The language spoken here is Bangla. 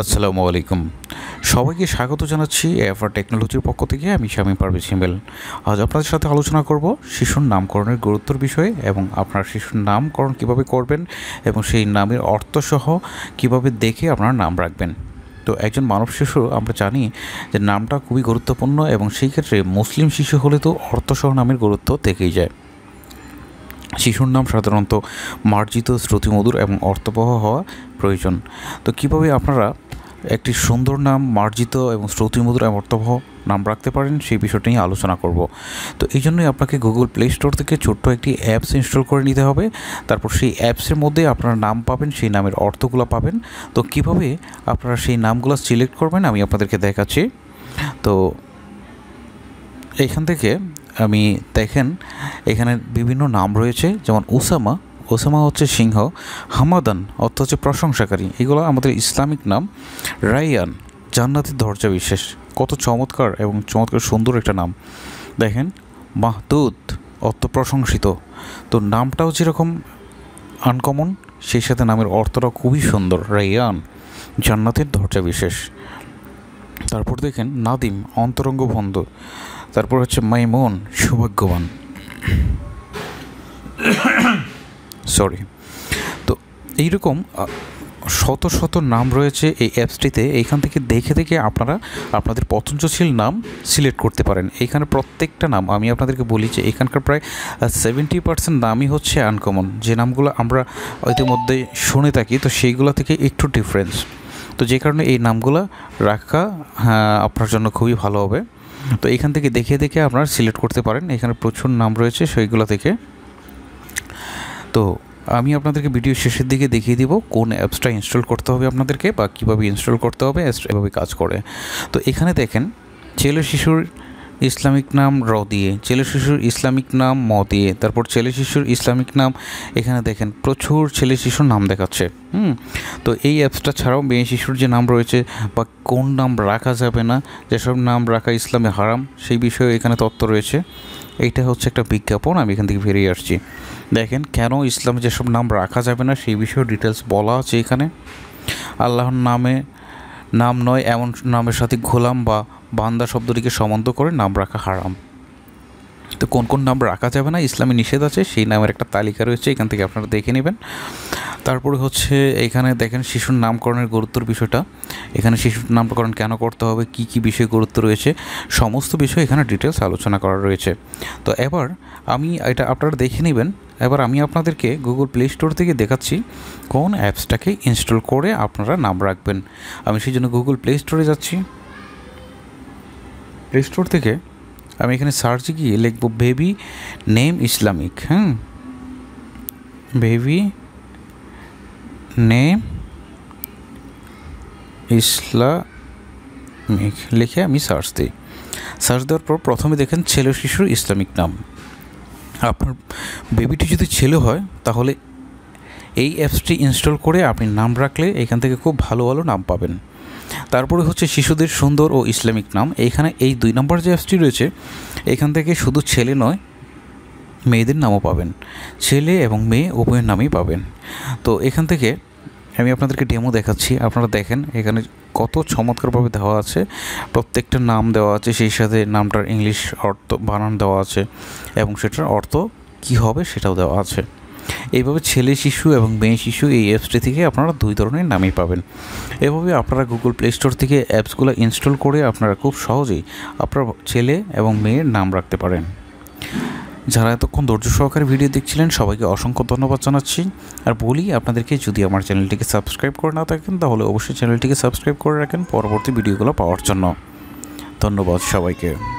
আসসালামু আলাইকুম সবাইকে স্বাগত জানাচ্ছি AFR টেকনোলজির পক্ষ থেকে আমি শামী পারভেজ হিমেল আজ আপনাদের সাথে আলোচনা করব শিশুর নামকরণের গুরুত্বের বিষয়ে এবং আপনার শিশুর নামকরণ কিভাবে করবেন এবং সেই নামের অর্থ সহ কিভাবে দেখে আপনার নাম রাখবেন তো একজন মানব শিশু আমরা জানি যে নামটা খুবই গুরুত্বপূর্ণ এবং সেই ক্ষেত্রে মুসলিম শিশু হলে তো অর্থ সহ নামের গুরুত্ব থেকেই যায় শিশুর নাম সাধারণত মার্জিত শ্রুতিমধুর এবং অর্থবহ হওয়া প্রয়োজন তো কিভাবে আপনারা একটি সুন্দর নাম মার্জিত এবং শ্রুতিমধুর এবং অর্থবহ নাম রাখতে পারেন সেই বিষয়টি নিয়ে আলোচনা করব তো এই জন্যই আপনাকে গুগল প্লে স্টোর থেকে ছোট্ট একটি অ্যাপস ইনস্টল করে নিতে হবে তারপর সেই অ্যাপসের মধ্যে আপনারা নাম পাবেন সেই নামের অর্থগুলো পাবেন তো কিভাবে আপনারা সেই নামগুলো সিলেক্ট করবেন আমি আপনাদেরকে দেখাচ্ছি তো এইখান থেকে আমি দেখেন এখানে বিভিন্ন নাম রয়েছে যেমন উসামা ওসামা হচ্ছে সিংহ হামাদান অর্থ হচ্ছে প্রশংসাকারী এগুলো আমাদের ইসলামিক নাম রায়ান জান্নাতের দরজা বিশেষ কত চমৎকার এবং চমৎকার সুন্দর একটা নাম দেখেন মাহদুদ অর্থ প্রশংসিত তো নামটাও যেরকম আনকমন সেই সাথে নামের অর্থটা খুবই সুন্দর রায়ান জান্নাতের দরজা বিশেষ তারপর দেখেন নাদিম অন্তরঙ্গ বন্ধু তারপর হচ্ছে মাইমুন সৌভাগ্যবান সরি তো এইরকম শত শত নাম রয়েছে এই অ্যাপসটিতে এইখান থেকে দেখে দেখে আপনারা আপনাদের পছন্দসীল নাম সিলেক্ট করতে পারেন এইখানে প্রত্যেকটা নাম আমি আপনাদেরকে বলি যে এখানকার প্রায় 70% নামই হচ্ছে আনকমন যে নামগুলো আমরা ইতিমধ্যে শুনে থাকি তো সেইগুলো থেকে একটু ডিফারেন্স তো যে কারণে এই নামগুলো রাখা আপনার জন্য খুবই ভালো হবে তো এইখান থেকে দেখে দেখে আপনারা সিলেক্ট করতে পারেন এখানে প্রচুর নাম রয়েছে সেইগুলো থেকে তো আমি আপনাদেরকে ভিডিও শেষের দিকে দেখিয়ে দিব কোন অ্যাপসটা ইনস্টল করতে হবে আপনাদেরকে বা কীভাবে ইনস্টল করতে হবে এভাবে কাজ করে তো এখানে দেখেন ছেলে শিশুর ইসলামিক নাম র দিয়ে ছেলে শিশুর ইসলামিক নাম ম দিয়ে তারপর ছেলে শিশুর ইসলামিক নাম এখানে দেখেন প্রচুর ছেলে শিশুর নাম দেখাচ্ছে তো এই অ্যাপসটা ছাড়াও মেয়ে শিশুর যে নাম রয়েছে বা কোন নাম রাখা যাবে না যেসব নাম রাখা ইসলামে হারাম সেই বিষয়ে এখানে তথ্য রয়েছে এইটা হচ্ছে একটা বিজ্ঞাপন আমি এখান থেকে বেরিয়ে আসছি দেখেন কেন ইসলামে যেসব নাম রাখা যাবে না সেই বিষয়ে ডিটেলস বলা আছে এখানে আল্লাহর নামে নাম নয় এমন নামের সাথে গোলাম বা বান্দা শব্দটিকে সম্বন্ধ করে নাম রাখা হারাম তো কোন কোন নাম রাখা যাবে না ইসলামে নিষেধ আছে সেই নামের একটা তালিকা রয়েছে এখান থেকে আপনারা দেখে নেবেন তারপরে হচ্ছে এখানে দেখেন শিশুর নামকরণের গুরুত্বর বিষয়টা এখানে শিশুর নামকরণ কেন করতে হবে কি কি বিষয়ে গুরুত্ব রয়েছে সমস্ত বিষয় এখানে ডিটেলস আলোচনা করা রয়েছে তো এবার আমি এটা আপনারা দেখে নেবেন এবার আমি আপনাদেরকে গুগল প্লে স্টোর থেকে দেখাচ্ছি কোন অ্যাপসটাকে ইনস্টল করে আপনারা নাম রাখবেন আমি সেই জন্য গুগল প্লে স্টোরে যাচ্ছি প্লে স্টোর থেকে আমি এখানে সার্চ গিয়ে লিখব বেবি নেম ইসলামিক হ্যাঁ বেবি নেম ইসলামিক লিখে আমি সার্চ দিই সার্চ দেওয়ার পর প্রথমে দেখেন ছেলে শিশুর ইসলামিক নাম আপনার বেবিটি যদি ছেলে হয় তাহলে এই অ্যাপসটি ইনস্টল করে আপনি নাম রাখলে এখান থেকে খুব ভালো ভালো নাম পাবেন তারপরে হচ্ছে শিশুদের সুন্দর ও ইসলামিক নাম এইখানে এই 2 নম্বর যে অ্যাপসটি রয়েছে এখান থেকে শুধু ছেলে নয় মেয়েদের নামও পাবেন ছেলে এবং মেয়ে উভয়ের নামই পাবেন তো এখান থেকে আমি আপনাদেরকে ডেমো দেখাচ্ছি আপনারা দেখেন এখানে কত চমৎকারভাবে দেওয়া আছে প্রত্যেকটা নাম দেওয়া আছে সেই সাথে নামটার ইংলিশ অর্থ বানান দেওয়া আছে এবং সেটার অর্থ কি হবে সেটাও দেওয়া আছে এইভাবে ছেলে শিশু এবং মেয়ে শিশু এই অ্যাপসটি থেকে আপনারা 2 ধরনের নামই পাবেন এভাবে আপনারা গুগল প্লে স্টোর থেকে অ্যাপসগুলো ইনস্টল করে আপনারা খুব সহজেই আপনার ছেলে এবং মেয়ের নাম রাখতে পারেন যারা এতক্ষণ ধৈর্য সহকারে ভিডিও দেখছিলেন সবাইকে অসংখ্য ধন্যবাদ জানাচ্ছি আর বলি আপনাদেরকে যদি আমার চ্যানেলটিকে সাবস্ক্রাইব করে না থাকেন তাহলে অবশ্যই চ্যানেলটিকে সাবস্ক্রাইব করে রাখেন পরবর্তী ভিডিওগুলো পাওয়ার জন্য ধন্যবাদ সবাইকে